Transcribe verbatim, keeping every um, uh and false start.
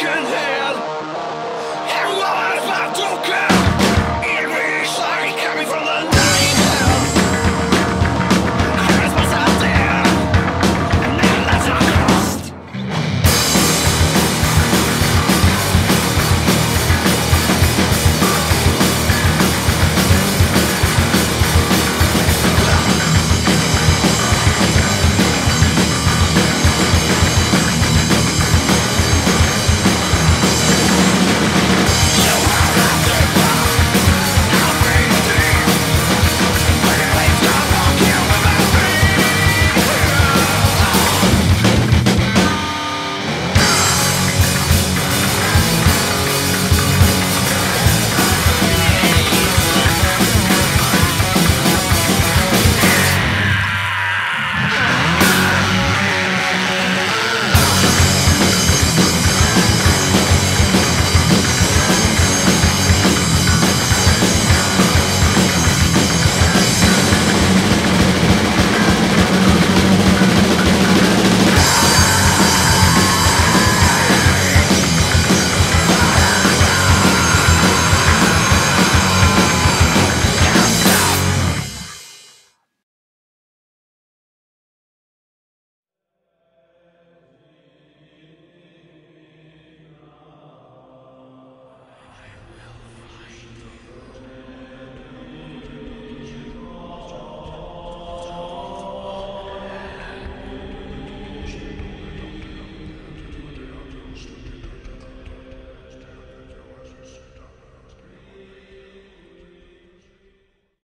can